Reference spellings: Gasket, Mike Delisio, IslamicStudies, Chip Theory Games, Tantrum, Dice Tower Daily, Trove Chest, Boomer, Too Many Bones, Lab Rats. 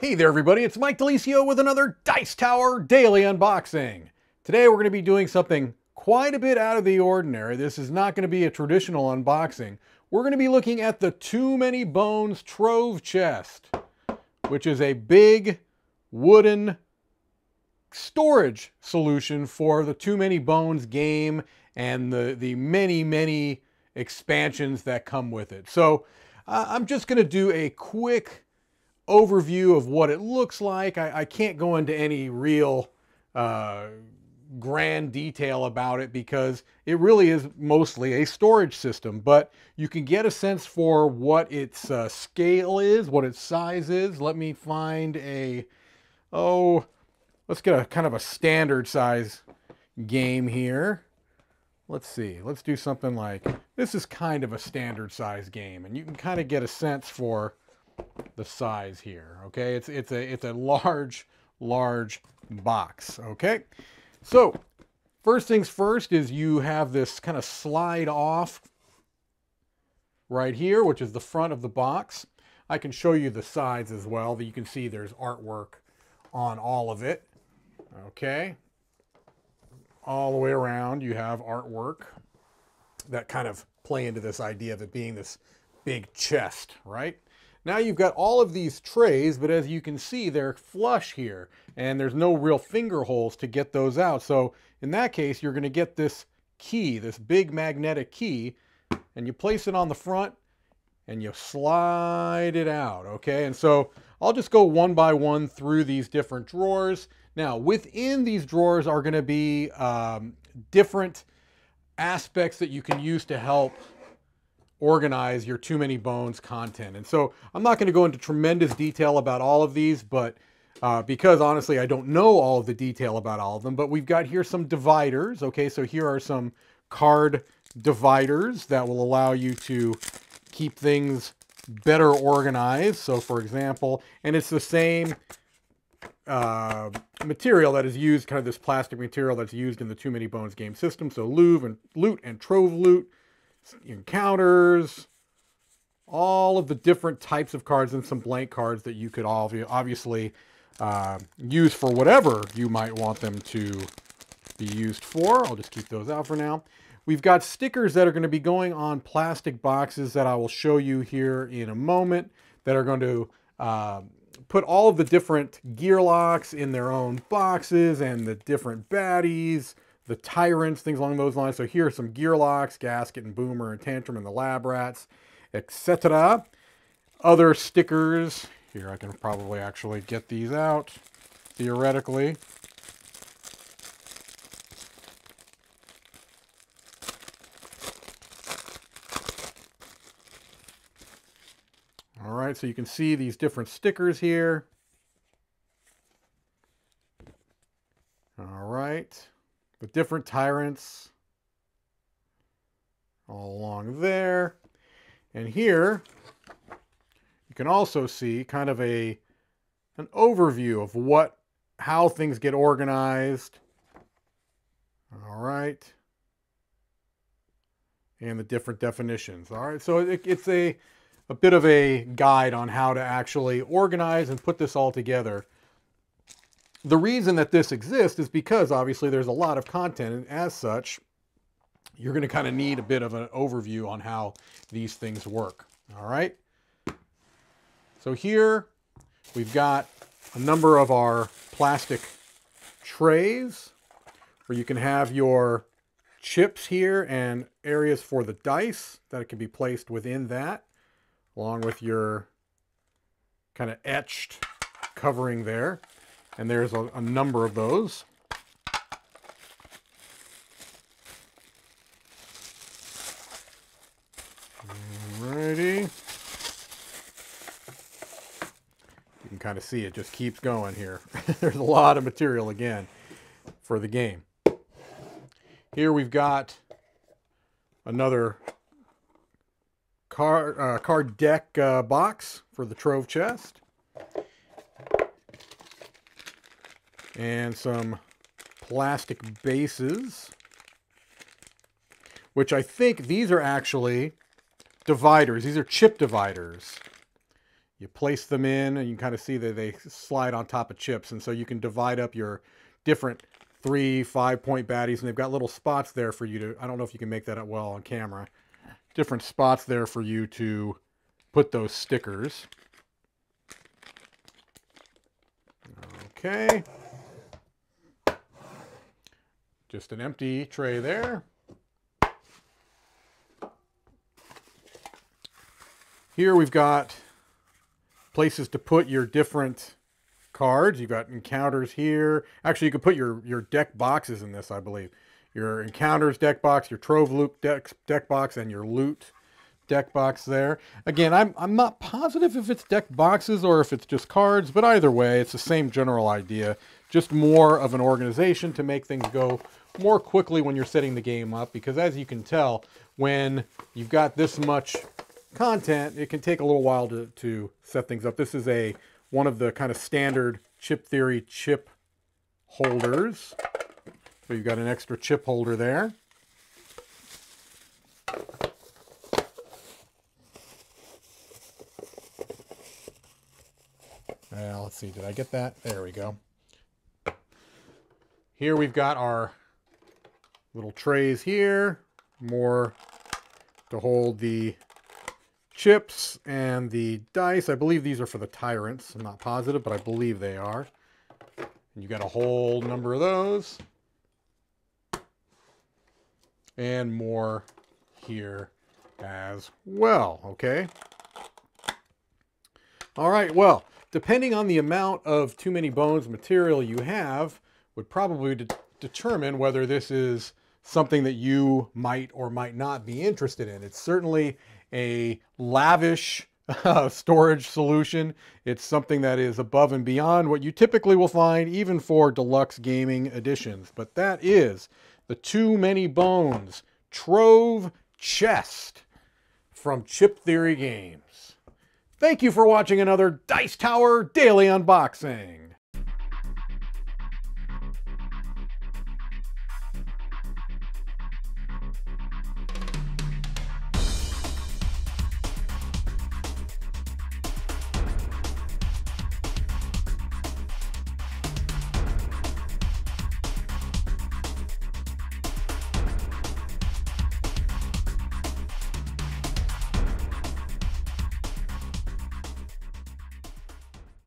Hey there everybody, it's Mike Delisio with another Dice Tower Daily Unboxing. Today we're going to be doing something quite a bit out of the ordinary. This is not going to be a traditional unboxing. We're going to be looking at the Too Many Bones Trove Chest, which is a big wooden storage solution for the Too Many Bones game and the many expansions that come with it. So I'm just going to do a quick overview of what it looks like. I can't go into any real grand detail about it because it really is mostly a storage system, but you can get a sense for what its scale is, what its size is. Let me find a, let's get a kind of a standard size game here. Let's see, let's do something like, this is kind of a standard size game, and you can kind of get a sense for the size here, okay? It's a large box, okay? So first things first is you have this kind of slide off right here, which is the front of the box. I can show you the sides as well, that you can see there's artwork on all of it, okay? All the way around you have artwork that kind of play into this idea of it being this big chest, right? Now you've got all of these trays, but as you can see, they're flush here, and there's no real finger holes to get those out. So in that case, you're going to get this key, this big magnetic key, and you place it on the front, and you slide it out, okay? And so I'll just go one by one through these different drawers. Now, within these drawers are going to be different aspects that you can use to help organize your Too Many Bones content. And so I'm not going to go into tremendous detail about all of these, but because honestly, I don't know all of the detail about all of them, but we've got here some dividers. Okay, so here are some card dividers that will allow you to keep things better organized. So for example, and it's the same material that is used, kind of this plastic material that's used in the Too Many Bones game system. So loot and trove loot, encounters, all of the different types of cards, and some blank cards that you could obviously use for whatever you might want them to be used for. I'll just keep those out for now. We've got stickers that are going to be going on plastic boxes that I will show you here in a moment, that are going to put all of the different gear locks in their own boxes, and the different baddies, the tyrants, things along those lines. So here are some gear locks, Gasket and Boomer and Tantrum and the Lab Rats, etc. Other stickers. Here I can probably actually get these out, theoretically. All right, so you can see these different stickers here. All right. The different tyrants all along there. And here you can also see kind of an overview of how things get organized. All right. And the different definitions. All right, so it's a bit of a guide on how to actually organize and put this all together. The reason that this exists is because obviously there's a lot of content, and as such, you're going to kind of need a bit of an overview on how these things work. All right. So here we've got a number of our plastic trays where you can have your chips here and areas for the dice that can be placed within that, along with your kind of etched covering there. And there's a number of those. Alrighty. You can kind of see it just keeps going here. There's a lot of material again for the game. Here we've got another card deck box for the Trove Chest. And some plastic bases. which I think these are actually dividers. These are chip dividers. You place them in and you kind of see that they slide on top of chips. And so you can divide up your different 3 5-point baddies. And they've got little spots there for you to, I don't know if you can make that out well on camera, different spots there for you to put those stickers. Okay. Just an empty tray there. Here we've got places to put your different cards. You've got encounters here. Actually, you could put your deck boxes in this, I believe. Your encounters deck box, your Trove Loop deck box, and your loot deck box there. Again, I'm not positive if it's deck boxes or if it's just cards, but either way, it's the same general idea. Just more of an organization to make things go more quickly when you're setting the game up, because as you can tell, when you've got this much content, it can take a little while to set things up. This is one of the kind of standard Chip Theory chip holders. So you've got an extra chip holder there. Let's see, did I get that? There we go. Here we've got our little trays here, more to hold the chips and the dice. I believe these are for the tyrants. I'm not positive, but I believe they are. And you got a whole number of those. And more here as well, okay? All right, well, depending on the amount of Too Many Bones material you have, would probably determine whether this is something that you might or might not be interested in. It's certainly a lavish storage solution. It's something that is above and beyond what you typically will find even for deluxe gaming editions. But that is the Too Many Bones Trove Chest from Chip Theory Games. Thank you for watching another Dice Tower Daily unboxing.